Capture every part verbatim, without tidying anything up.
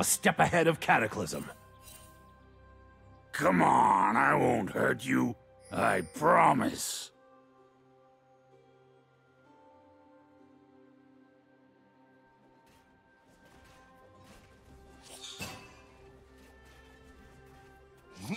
A step ahead of Cataclysm. Come on, I won't hurt you. I promise. Hmm.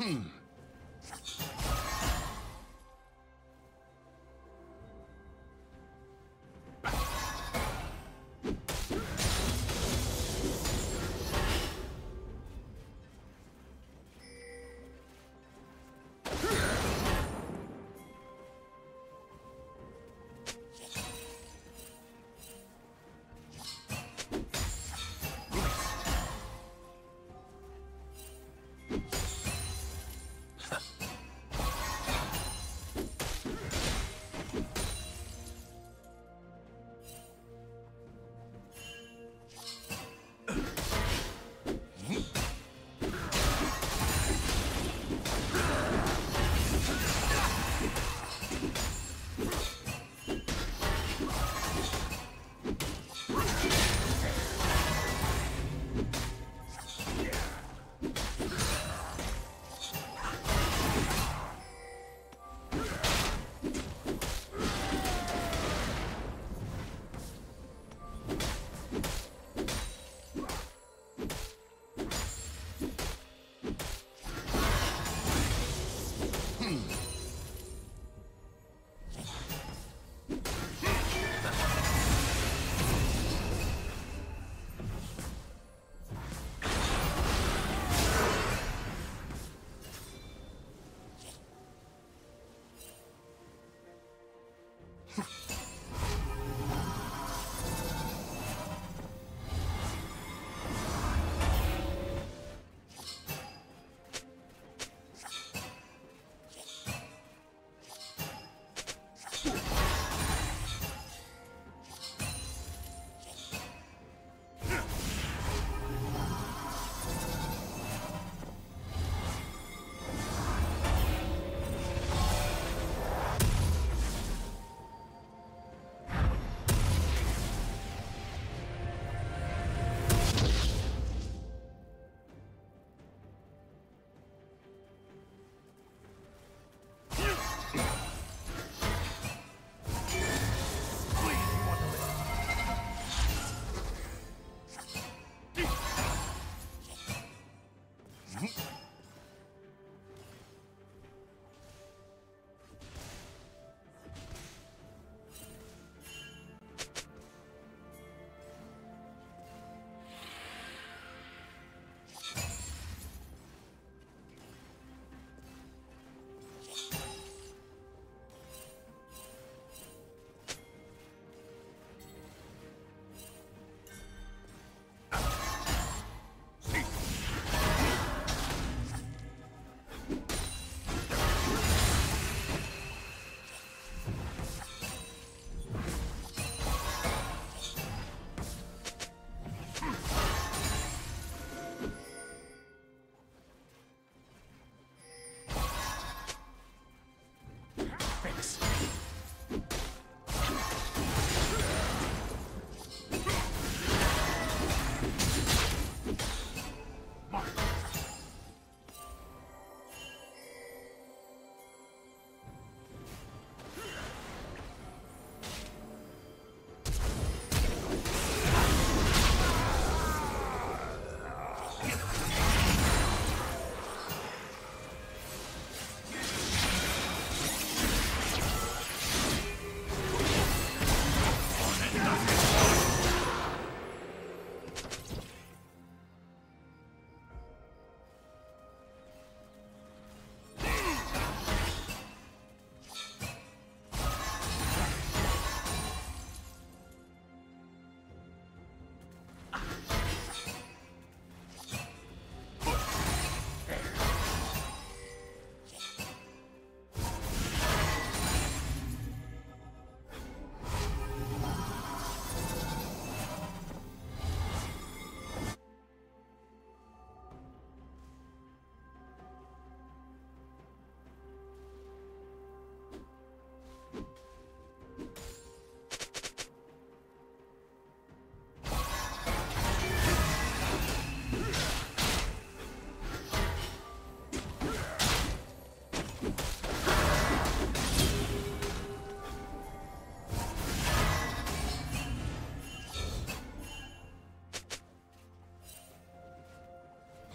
Hmm.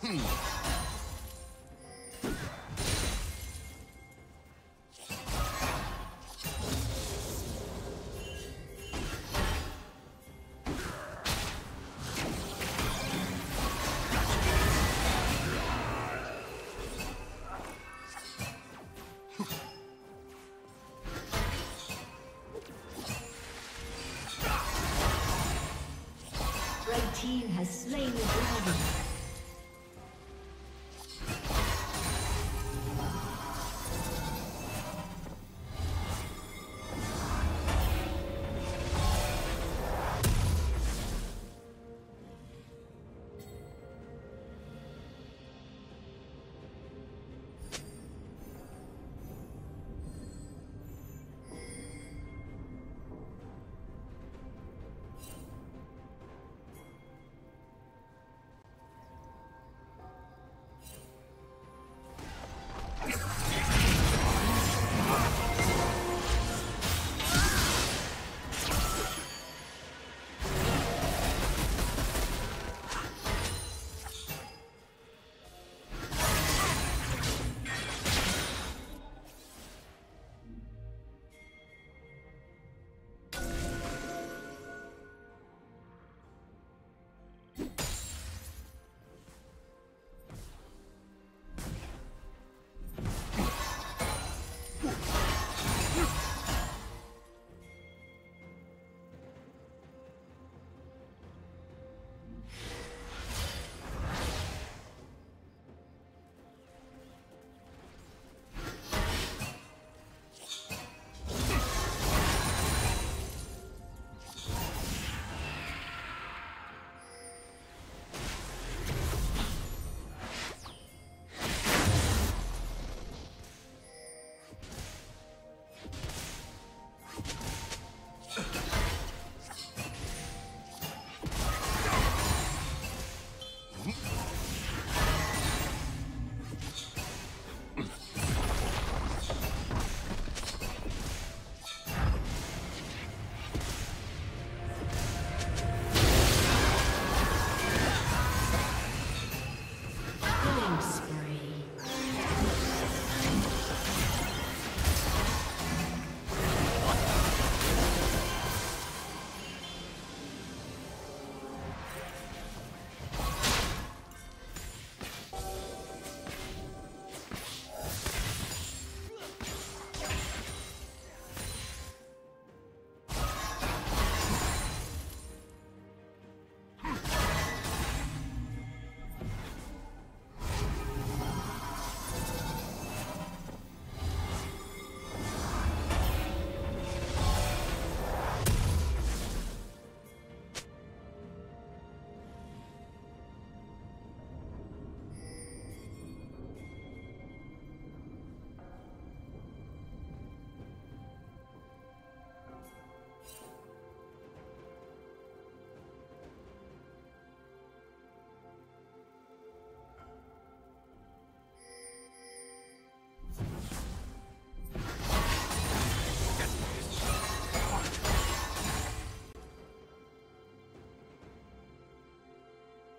The team has slain the dragon.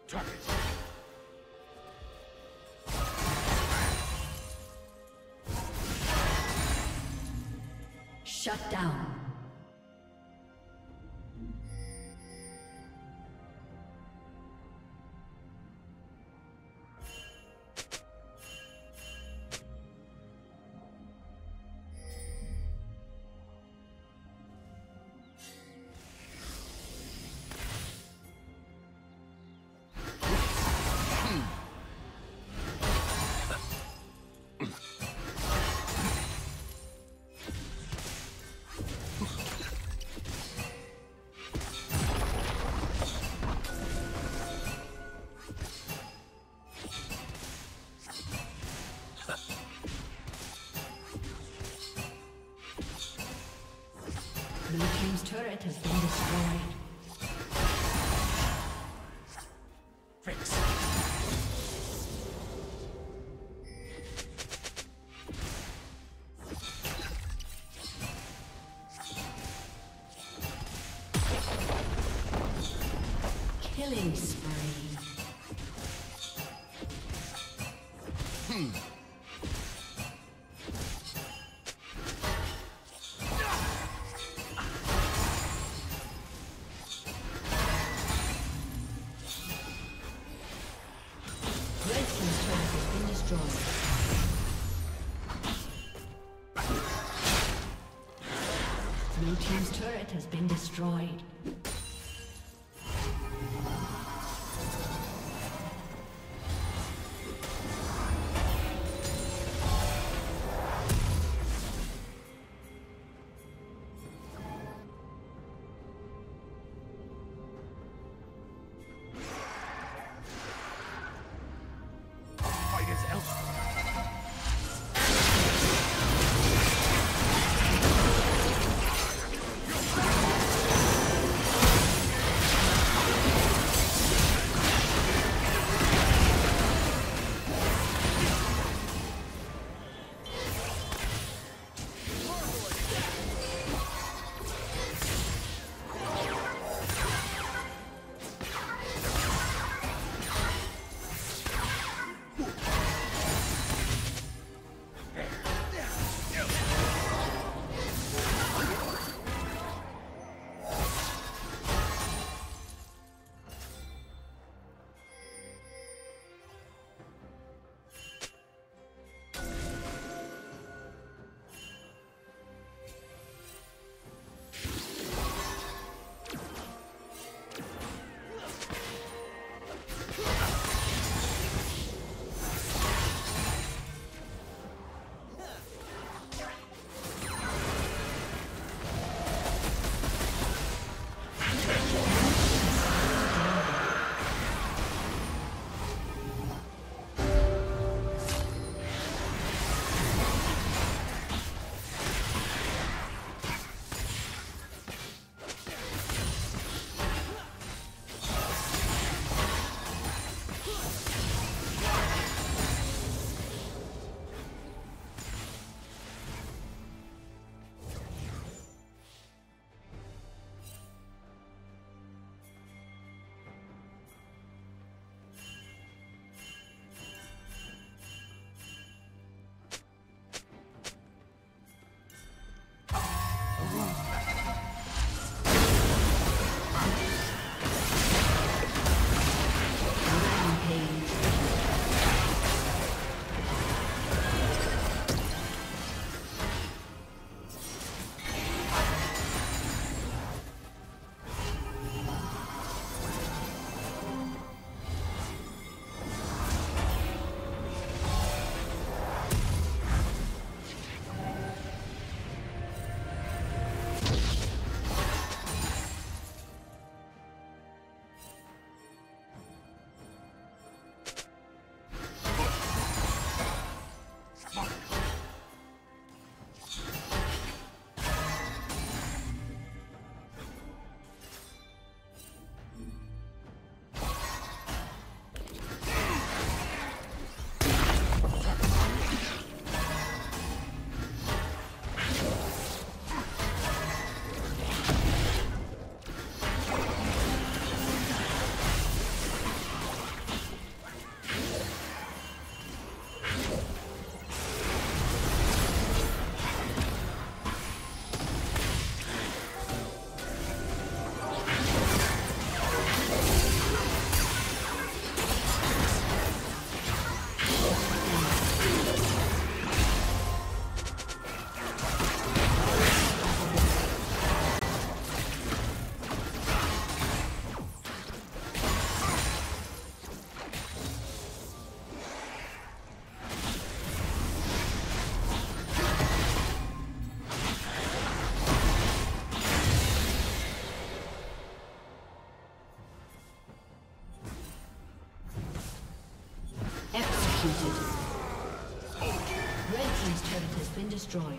Target. Shut down. Turret has been destroyed. Fritz. Killing spree. Blue team's turret has been destroyed. Destroyed.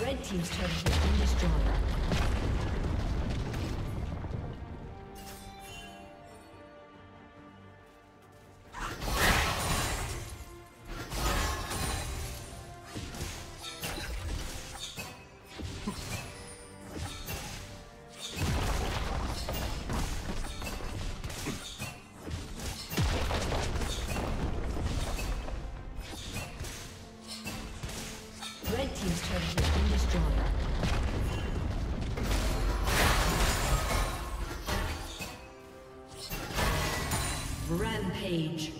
Red team's turret has been destroyed. Rampage.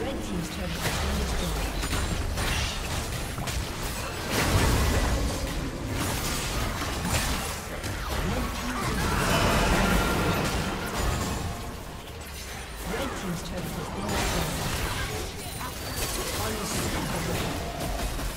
Red team's turret has been destroyed. Unstoppable.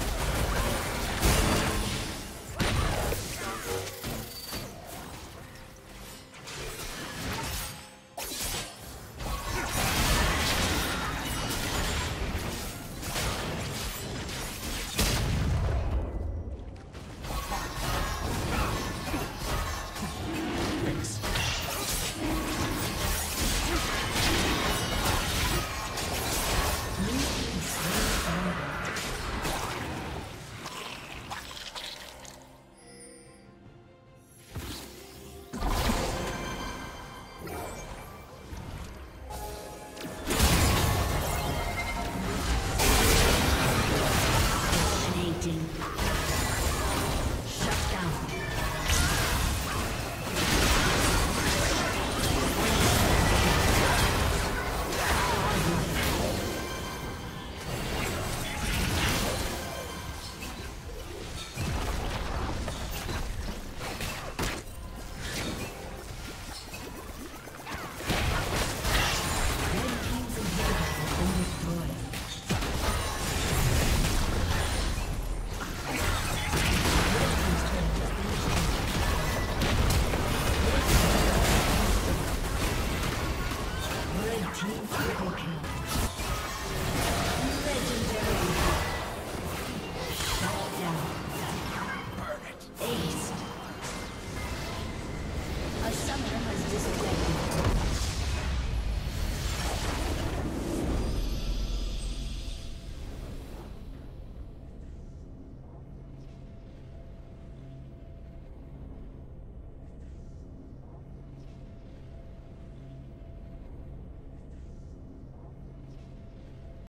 Team triple kill.